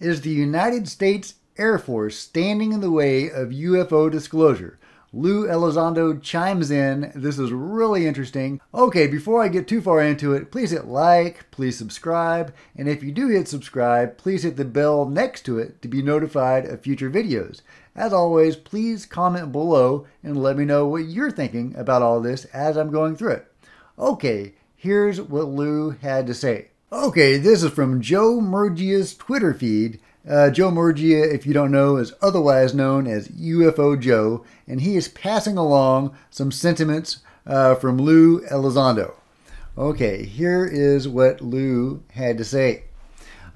Is the United States Air Force standing in the way of UFO disclosure? Lou Elizondo chimes in. This is really interesting. Okay, before I get too far into it, please hit like, please subscribe, and if you do hit subscribe, please hit the bell next to it to be notified of future videos. As always, please comment below and let me know what you're thinking about all this as I'm going through it. Okay, here's what Lou had to say. Okay, this is from Joe Murgia's Twitter feed. Joe Murgia, if you don't know, is otherwise known as UFO Joe, and he is passing along some sentiments from Lou Elizondo. Okay, here is what Lou had to say.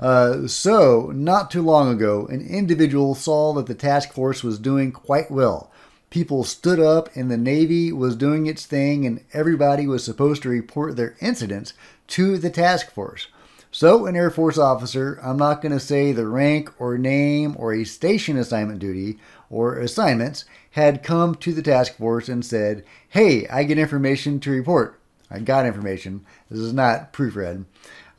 So, not too long ago, an individual saw that the task force was doing quite well. People stood up and the Navy was doing its thing and everybody was supposed to report their incidents to the task force. So an Air Force officer, I'm not going to say the rank or name or a station assignment duty or assignments, had come to the task force and said, hey, I get information to report. I got information. This is not proofread.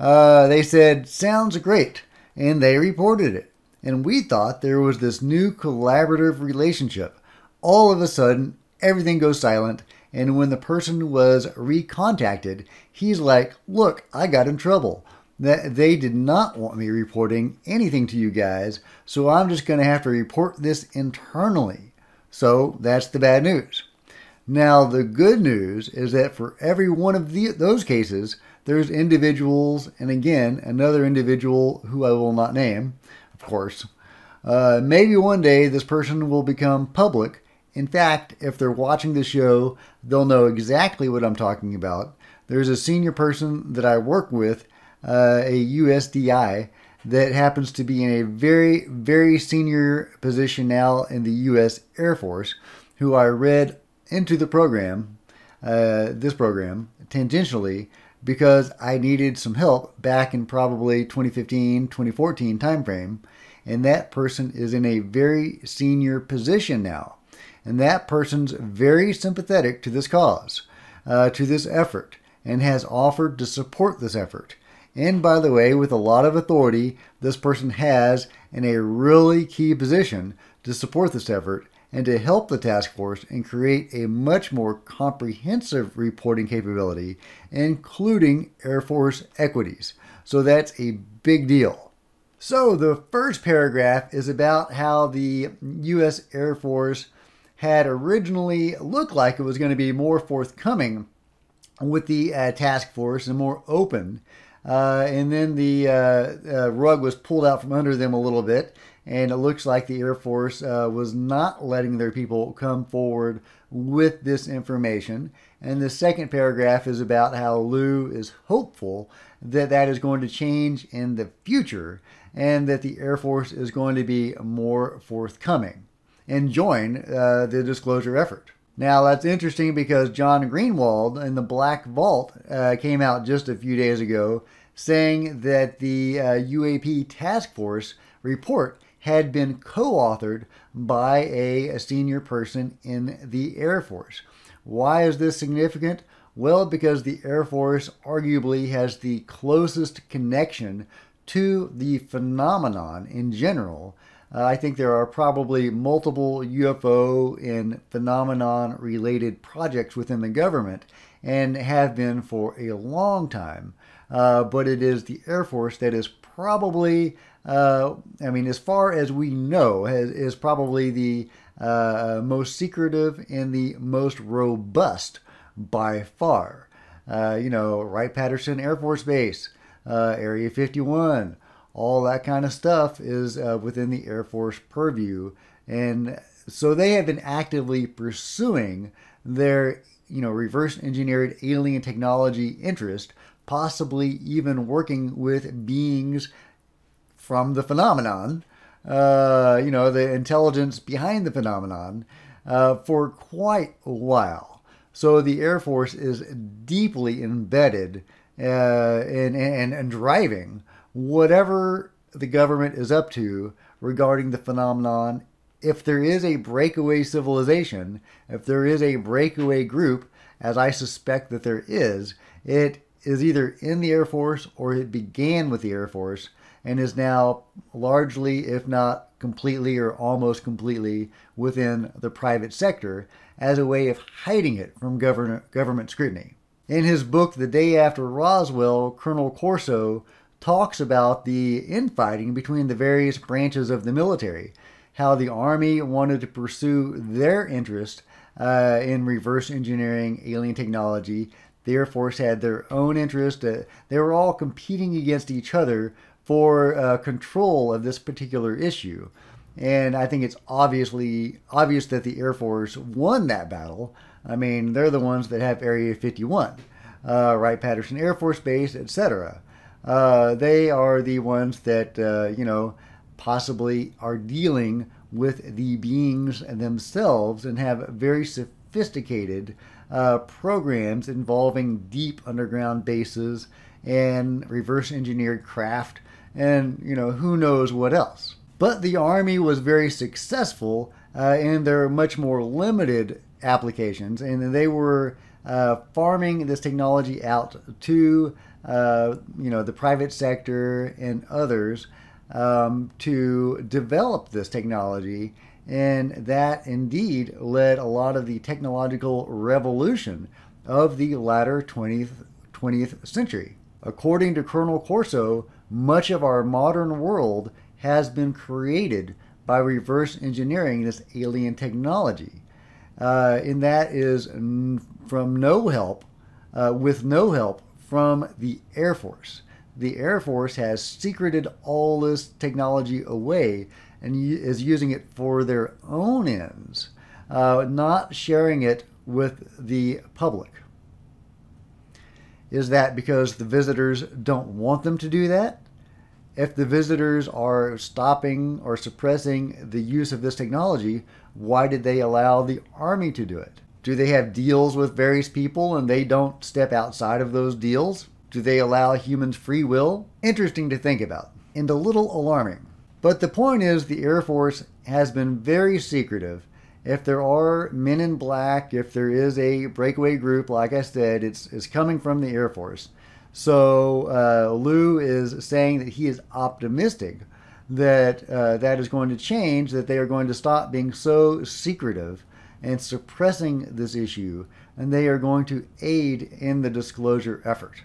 They said, sounds great. And they reported it. And we thought there was this new collaborative relationship. All of a sudden, everything goes silent. And when the person was recontacted, he's like, look, I got in trouble. That they did not want me reporting anything to you guys, so I'm just going to have to report this internally. So that's the bad news. Now the good news is that for every one of those cases, there's individuals, and again, another individual who I will not name, of course. Maybe one day this person will become public. In fact, if they're watching the show, they'll know exactly what I'm talking about. There's a senior person that I work with, a USDI, that happens to be in a very, very senior position now in the U.S. Air Force, who I read into the program, tangentially, because I needed some help back in probably 2015, 2014 timeframe, and that person is in a very senior position now, and that person's very sympathetic to this cause, to this effort, and has offered to support this effort. And by the way, with a lot of authority, this person has in a really key position to support this effort and to help the task force and create a much more comprehensive reporting capability, including Air Force equities. So that's a big deal. So the first paragraph is about how the U.S. Air Force had originally looked like it was going to be more forthcoming with the task force and more open. And then the rug was pulled out from under them a little bit, and it looks like the Air Force was not letting their people come forward with this information. And the second paragraph is about how Lou is hopeful that that is going to change in the future and that the Air Force is going to be more forthcoming and join the disclosure effort. Now, that's interesting because John Greenwald in the Black Vault came out just a few days ago saying that the UAP Task Force report had been co-authored by a senior person in the Air Force. Why is this significant? Well, because the Air Force arguably has the closest connection to the phenomenon in general. I think there are probably multiple UFO and phenomenon related projects within the government and have been for a long time. But it is the Air Force that is probably, I mean, as far as we know, is probably the most secretive and the most robust by far. You know, Wright-Patterson Air Force Base, Area 51, all that kind of stuff is within the Air Force purview. And so they have been actively pursuing their, you know, reverse engineered alien technology interest, possibly even working with beings from the phenomenon, you know, the intelligence behind the phenomenon for quite a while. So the Air Force is deeply embedded and driving whatever the government is up to regarding the phenomenon. If there is a breakaway civilization, if there is a breakaway group, as I suspect that there is, it is either in the Air Force or it began with the Air Force and is now largely, if not completely or almost completely, within the private sector as a way of hiding it from government scrutiny. In his book, The Day After Roswell, Colonel Corso talks about the infighting between the various branches of the military, how the Army wanted to pursue their interest in reverse engineering alien technology. The Air Force had their own interest. They were all competing against each other for control of this particular issue. And I think it's obvious that the Air Force won that battle. I mean, they're the ones that have Area 51, Wright-Patterson Air Force Base, etc. They are the ones that, you know, possibly are dealing with the beings themselves and have very sophisticated programs involving deep underground bases and reverse engineered craft and, you know, who knows what else. But the Army was very successful in their much more limited applications, and they were farming this technology out to, you know, the private sector and others to develop this technology. And that indeed led a lot of the technological revolution of the latter 20th century. According to Colonel Corso, much of our modern world has been created by reverse engineering this alien technology. And that is from no help, with no help from the Air Force. The Air Force has secreted all this technology away and is using it for their own ends, not sharing it with the public. Is that because the visitors don't want them to do that? If the visitors are stopping or suppressing the use of this technology, why did they allow the Army to do it? Do they have deals with various people and they don't step outside of those deals? Do they allow humans free will? Interesting to think about and a little alarming. But the point is, the Air Force has been very secretive. If there are men in black, if there is a breakaway group, like I said, it's coming from the Air Force. So Lou is saying that he is optimistic that that is going to change, that they are going to stop being so secretive and suppressing this issue, and they are going to aid in the disclosure effort.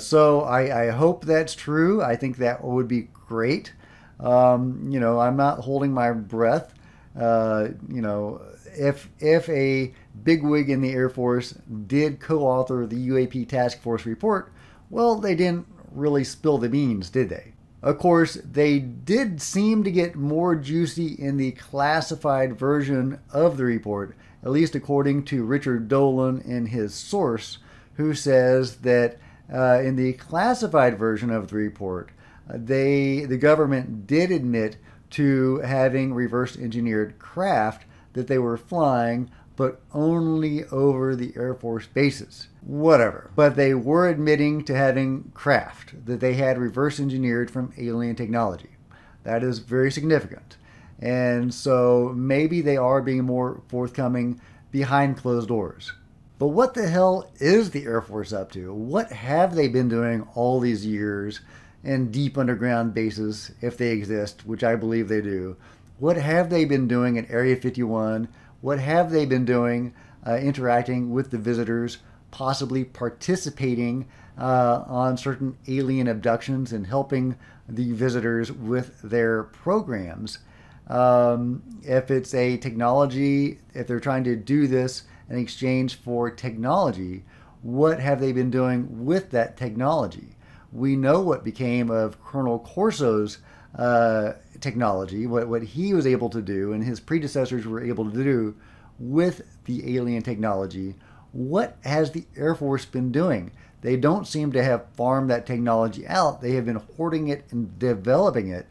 So I hope that's true. I think that would be great. You know, I'm not holding my breath. You know, if a bigwig in the Air Force did co-author the UAP Task Force report, well, they didn't really spill the beans, did they? Of course, they did seem to get more juicy in the classified version of the report, at least according to Richard Dolan and his source, who says that in the classified version of the report, the government did admit to having reverse engineered craft that they were flying, but only over the Air Force bases. Whatever. But they were admitting to having craft that they had reverse engineered from alien technology. That is very significant. And so maybe they are being more forthcoming behind closed doors. But what the hell is the Air Force up to? What have they been doing all these years in deep underground bases, if they exist, which I believe they do? What have they been doing in Area 51? What have they been doing interacting with the visitors, possibly participating on certain alien abductions and helping the visitors with their programs? If it's a technology, if they're trying to do this in exchange for technology, what have they been doing with that technology? We know what became of Colonel Corso's technology, what he was able to do and his predecessors were able to do with the alien technology. What has the Air Force been doing? They don't seem to have farmed that technology out. They have been hoarding it and developing it.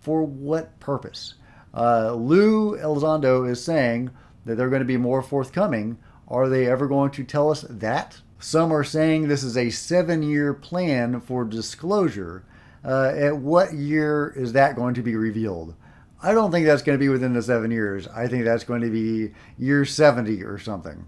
For what purpose? Lou Elizondo is saying that they're going to be more forthcoming. Are they ever going to tell us that? Some are saying this is a 7-year plan for disclosure. At what year is that going to be revealed? I don't think that's going to be within the 7 years. I think that's going to be year 70 or something,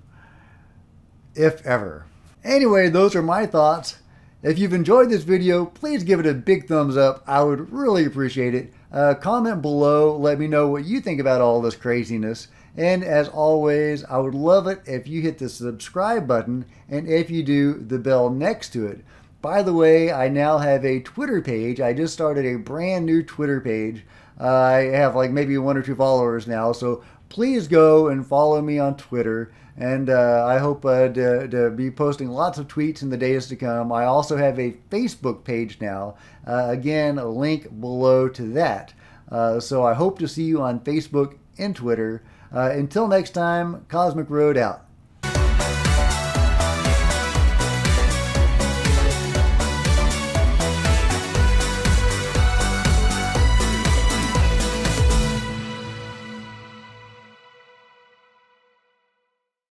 if ever. Anyway, those are my thoughts. If you've enjoyed this video, please give it a big thumbs up. I would really appreciate it. Comment below, let me know what you think about all this craziness. And as always, I would love it if you hit the subscribe button, and if you do, the bell next to it. By the way, I now have a Twitter page. I just started a brand new Twitter page. I have like maybe 1 or 2 followers now, so please go and follow me on Twitter. And I hope to be posting lots of tweets in the days to come. I also have a Facebook page now. Again, a link below to that. So I hope to see you on Facebook and Twitter. Until next time, Cosmic Road out.